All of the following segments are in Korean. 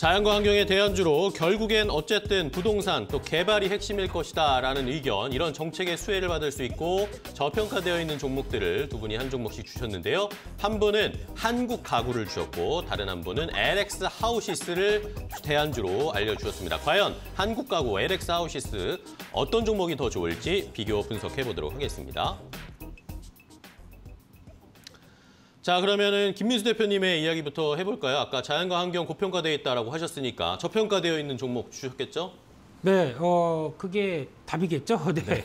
자연과 환경의 대안주로 결국엔 어쨌든 부동산 또 개발이 핵심일 것이다라는 의견, 이런 정책의 수혜를 받을 수 있고 저평가되어 있는 종목들을 두 분이 한 종목씩 주셨는데요. 한 분은 한국 가구를 주셨고 다른 한 분은 LX 하우시스를 대안주로 알려주셨습니다. 과연 한국 가구, LX 하우시스 어떤 종목이 더 좋을지 비교 분석해보도록 하겠습니다. 자, 그러면은 김민수 대표님의 이야기부터 해볼까요? 아까 자연과 환경 고평가되어 있다라고 하셨으니까 저평가되어 있는 종목 주셨겠죠? 네, 그게 답이겠죠. 네.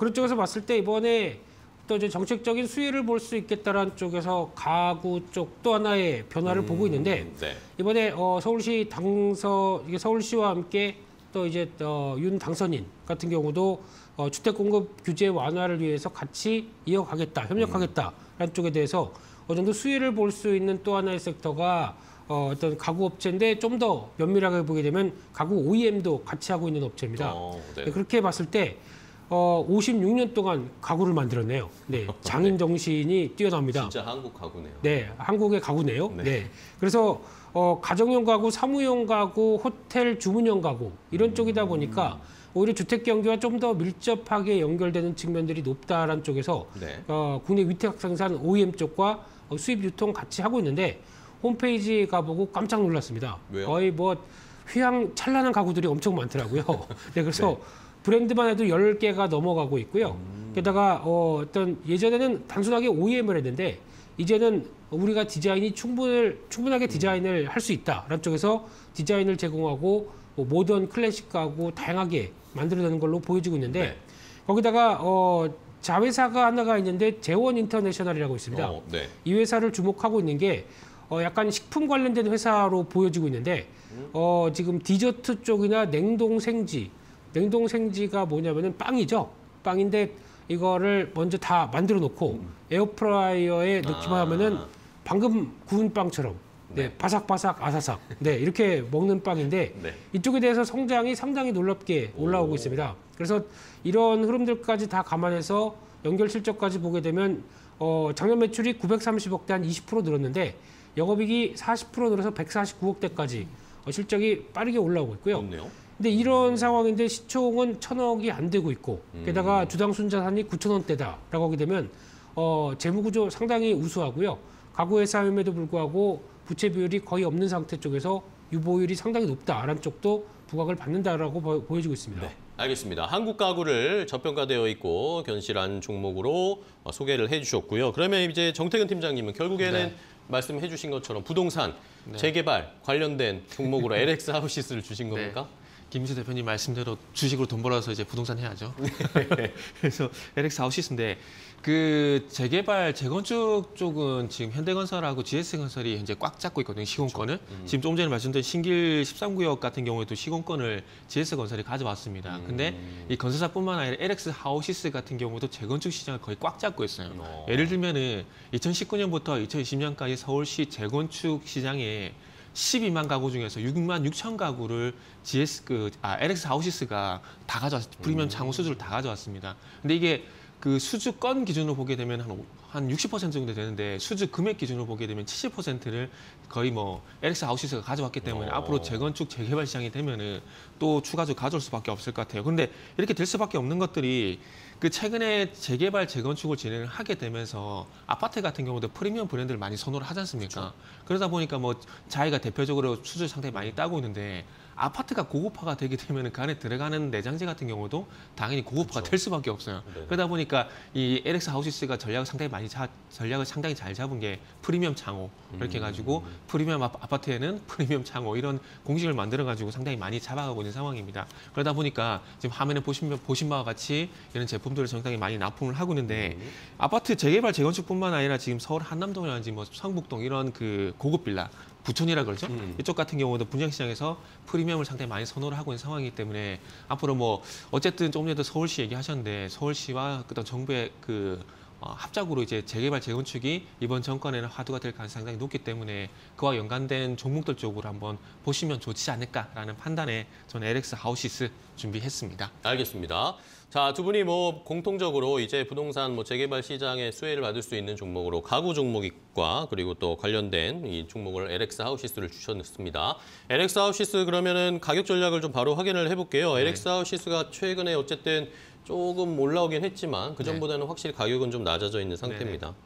그런 쪽에서 봤을 때 이번에 또 이제 정책적인 수혜를 볼 수 있겠다라는 쪽에서 가구 쪽 또 하나의 변화를 보고 있는데, 네. 이번에 서울시 당서, 이게 서울시와 함께 또 이제 윤 당선인 같은 경우도 주택 공급 규제 완화를 위해서 같이 이어가겠다, 협력하겠다라는 쪽에 대해서 어느 정도 수혜를 볼 수 있는 또 하나의 섹터가 어떤 가구 업체인데, 좀 더 면밀하게 보게 되면 가구 OEM도 같이 하고 있는 업체입니다. 네. 그렇게 봤을 때 56년 동안 가구를 만들었네요. 네, 장인 정신이 뛰어납니다. 진짜 한국 가구네요. 네, 한국의 가구네요. 네. 네. 그래서 가정용 가구, 사무용 가구, 호텔 주문형 가구 이런 쪽이다 보니까 오히려 주택 경기와 좀 더 밀접하게 연결되는 측면들이 높다라는 쪽에서, 네. 국내 위탁 생산 OEM 쪽과 수입 유통 같이 하고 있는데, 홈페이지 가보고 깜짝 놀랐습니다. 왜요? 거의 뭐 휘황찬란한 가구들이 엄청 많더라고요. 네, 그래서 네. 브랜드만 해도 10개가 넘어가고 있고요. 게다가 어떤 예전에는 단순하게 OEM을 했는데 이제는 우리가 디자인이 충분하게 디자인을 할 수 있다라는 쪽에서 디자인을 제공하고 뭐 모던, 클래식 가구 다양하게 만들어내는 걸로 보여지고 있는데, 네. 거기다가 자회사가 하나가 있는데 재원 인터내셔널이라고 있습니다. 네. 이 회사를 주목하고 있는 게 약간 식품 관련된 회사로 보여지고 있는데, 지금 디저트 쪽이나 냉동생지가 뭐냐면은 빵이죠. 빵인데 이거를 먼저 다 만들어 놓고 에어프라이어에 넣기만 하면은 방금 구운 빵처럼, 네, 네. 바삭바삭 아사삭, 네, 이렇게 먹는 빵인데, 네. 이쪽에 대해서 성장이 상당히 놀랍게 올라오고 있습니다. 그래서 이런 흐름들까지 다 감안해서 연결 실적까지 보게 되면 작년 매출이 930억 대 한 20% 늘었는데 영업이익이 40% 늘어서 149억 대까지 실적이 빠르게 올라오고 있고요. 좋네요. 근데 이런 상황인데 시총은 1,000억이 안 되고 있고, 게다가 주당 순자산이 9,000원대다라고 하게 되면 재무구조 상당히 우수하고요. 가구회사임에도 불구하고 부채 비율이 거의 없는 상태 쪽에서 유보율이 상당히 높다라는 쪽도 부각을 받는다라고 보여지고 있습니다. 네, 알겠습니다. 한국 가구를 저평가되어 있고 견실한 종목으로 소개를 해주셨고요. 그러면 이제 정태근 팀장님은 결국에는, 네. 말씀해 주신 것처럼 부동산, 네. 재개발 관련된 종목으로 LX 하우시스를 주신 겁니까? 네. 김민수 대표님 말씀대로 주식으로 돈 벌어서 이제 부동산 해야죠. 그래서 LX 하우시스인데, 그 재개발, 재건축 쪽은 지금 현대건설하고 GS건설이 현재 꽉 잡고 있거든요, 시공권을. 그렇죠. 지금 조금 전에 말씀드린 신길 13구역 같은 경우에도 시공권을 GS건설이 가져왔습니다. 근데 이 건설사뿐만 아니라 LX 하우시스 같은 경우도 재건축 시장을 거의 꽉 잡고 있어요. 예를 들면은 2019년부터 2020년까지 서울시 재건축 시장에 12만 가구 중에서 6만 6천 가구를 LX 하우시스가 다 가져왔어요. 프리미엄 창호 수주를 다 가져왔습니다. 근데 이게 그 수주권 기준으로 보게 되면 한 60% 정도 되는데, 수주 금액 기준으로 보게 되면 70%를 거의 뭐 LX 하우시스가 가져왔기 때문에 앞으로 재건축, 재개발 시장이 되면은 또 추가적으로 가져올 수밖에 없을 것 같아요. 근데 이렇게 될 수밖에 없는 것들이, 그 최근에 재개발, 재건축을 진행을 하게 되면서 아파트 같은 경우도 프리미엄 브랜드를 많이 선호를 하지 않습니까? 그렇죠. 그러다 보니까 뭐 자이가 대표적으로 수주 상당히 많이 따고 있는데, 아파트가 고급화가 되게 되면 그 안에 들어가는 내장재 같은 경우도 당연히 고급화가, 그렇죠. 될 수밖에 없어요. 네. 그러다 보니까 이 LX 하우시스가 전략을 상당히 잘 잡은 게 프리미엄 창호, 이렇게 해가지고 프리미엄 아파트에는 프리미엄 창호, 이런 공식을 만들어가지고 상당히 많이 잡아가고 있는 상황입니다. 그러다 보니까 지금 화면에 보신 바와 같이 이런 제품 들을 상당히 많이 납품을 하고 있는데, 아파트 재개발, 재건축뿐만 아니라 지금 서울 한남동이라든지 뭐 성북동 이런 그 고급 빌라, 부촌이라 그러죠. 이쪽 같은 경우도 분양시장에서 프리미엄을 상당히 많이 선호를 하고 있는 상황이기 때문에 앞으로 뭐 어쨌든 조금 전에도 서울시 얘기하셨는데, 서울시와 그다음 정부의 그 합작으로 이제 재개발, 재건축이 이번 정권에는 화두가 될 가능성이 상당히 높기 때문에 그와 연관된 종목들 쪽으로 한번 보시면 좋지 않을까라는 판단에 저는 LX 하우시스 준비했습니다. 알겠습니다. 자, 두 분이 뭐 공통적으로 이제 부동산 뭐 재개발 시장에 수혜를 받을 수 있는 종목으로 가구 종목과 그리고 또 관련된 이 종목을 LX 하우시스를 주셨습니다. LX 하우시스 그러면은 가격 전략을 좀 바로 확인을 해볼게요. 네. LX 하우시스가 최근에 어쨌든 조금 올라오긴 했지만 그전보다는 네. 확실히 가격은 좀 낮아져 있는 상태입니다. 네네.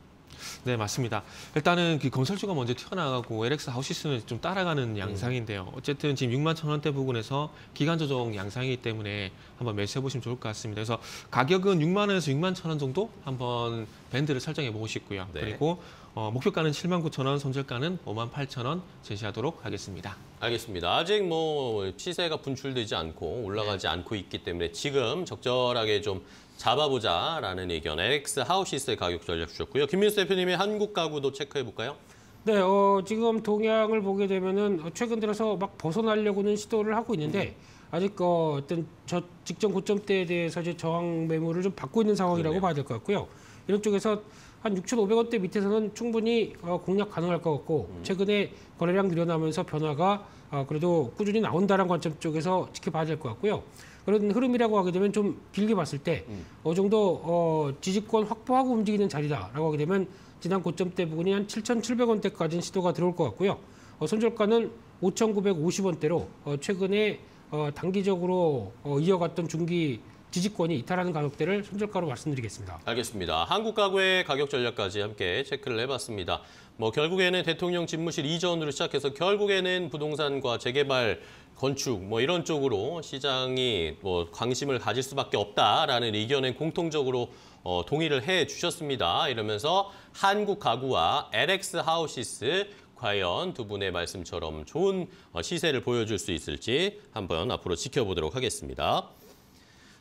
네, 맞습니다. 일단은 그 건설주가 먼저 튀어나가고 LX 하우시스는 좀 따라가는 양상인데요. 어쨌든 지금 61,000원대 부근에서 기간 조정 양상이기 때문에 한번 매수해보시면 좋을 것 같습니다. 그래서 가격은 6만원에서 61,000원 정도 한번 밴드를 설정해보고 싶고요. 네. 그리고 목표가는 79,000원, 손절가는 58,000원 제시하도록 하겠습니다. 알겠습니다. 아직 뭐 시세가 분출되지 않고 올라가지 네. 않고 있기 때문에 지금 적절하게 좀 잡아보자라는 의견, LX 하우시스의 가격 전략 주셨고요. 김민수 대표님의 한국 가구도 체크해볼까요? 네, 지금 동향을 보게 되면은 최근 들어서 막 벗어나려고는 시도를 하고 있는데 아직 어떤 저 직전 고점대에 대해서 이제 저항 매물을 좀 받고 있는 상황이라고 그러네요. 봐야 될 것 같고요. 이런 쪽에서 한 6,500원대 밑에서는 충분히 공략 가능할 것 같고 최근에 거래량 늘어나면서 변화가 그래도 꾸준히 나온다는 관점 쪽에서 지켜봐야 될 것 같고요. 그런 흐름이라고 하게 되면 좀 길게 봤을 때 어느 정도 지지권 확보하고 움직이는 자리다라고 하게 되면 지난 고점대 부근이 한 7,700원대까지는 시도가 들어올 것 같고요. 손절가는 5,950원대로 최근에 단기적으로 이어갔던 중기 지지권이 이탈하는 가격대를 손절가로 말씀드리겠습니다. 알겠습니다. 한국 가구의 가격 전략까지 함께 체크를 해봤습니다. 뭐 결국에는 대통령 집무실 이전으로 시작해서 결국에는 부동산과 재개발, 건축 뭐 이런 쪽으로 시장이 뭐 관심을 가질 수밖에 없다라는 의견에 공통적으로 동의를 해 주셨습니다. 이러면서 한국 가구와 LX 하우시스 과연 두 분의 말씀처럼 좋은 시세를 보여줄 수 있을지 한번 앞으로 지켜보도록 하겠습니다.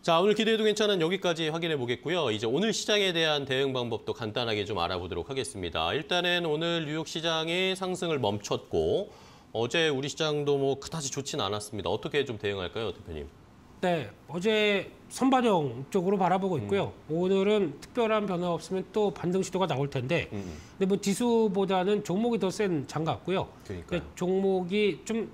자, 오늘 기대해도 괜찮은 여기까지 확인해 보겠고요. 이제 오늘 시장에 대한 대응 방법도 간단하게 좀 알아보도록 하겠습니다. 일단은 오늘 뉴욕 시장이 상승을 멈췄고 어제 우리 시장도 뭐 그다지 좋진 않았습니다. 어떻게 좀 대응할까요, 대표님? 네, 어제 선반영 쪽으로 바라보고 있고요. 오늘은 특별한 변화 없으면 또 반등 시도가 나올 텐데 근데 뭐 지수보다는 종목이 더 센 장 같고요. 그러니까요. 종목이 좀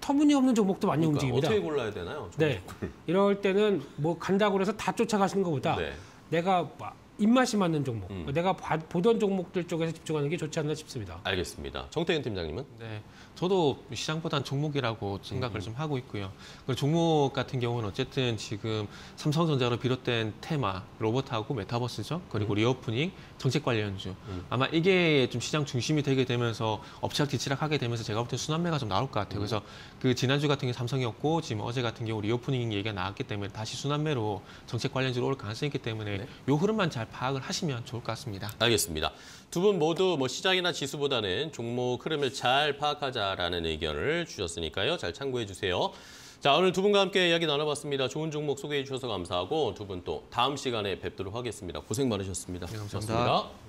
터무니없는 종목도 많이 그러니까, 움직입니다. 어떻게 골라야 되나요? 네, 이럴 때는 뭐 간다고 해서 다 쫓아가시는 것보다 네. 내가 입맛이 맞는 종목, 내가 보던 종목들 쪽에서 집중하는 게 좋지 않나 싶습니다. 알겠습니다. 정태균 팀장님은? 네, 저도 시장보다는 종목이라고 생각을 좀 하고 있고요. 그리고 종목 같은 경우는 어쨌든 지금 삼성전자로 비롯된 테마, 로봇하고 메타버스죠. 그리고 리오프닝, 정책 관련주. 아마 이게 좀 시장 중심이 되게 되면서 엎치락 뒤치락하게 되면서 제가 볼 때 순환매가 좀 나올 것 같아요. 그래서 그 지난주 같은 게 삼성이었고 지금 어제 같은 경우 리오프닝 얘기가 나왔기 때문에 다시 순환매로 정책 관련주로 올 가능성이 있기 때문에 네. 요 흐름만 잘 파악을 하시면 좋을 것 같습니다. 알겠습니다. 두 분 모두 뭐 시장이나 지수보다는 종목 흐름을 잘 파악하자라는 의견을 주셨으니까요. 잘 참고해 주세요. 자, 오늘 두 분과 함께 이야기 나눠봤습니다. 좋은 종목 소개해 주셔서 감사하고 두 분 또 다음 시간에 뵙도록 하겠습니다. 고생 많으셨습니다. 네, 감사합니다. 고맙습니다.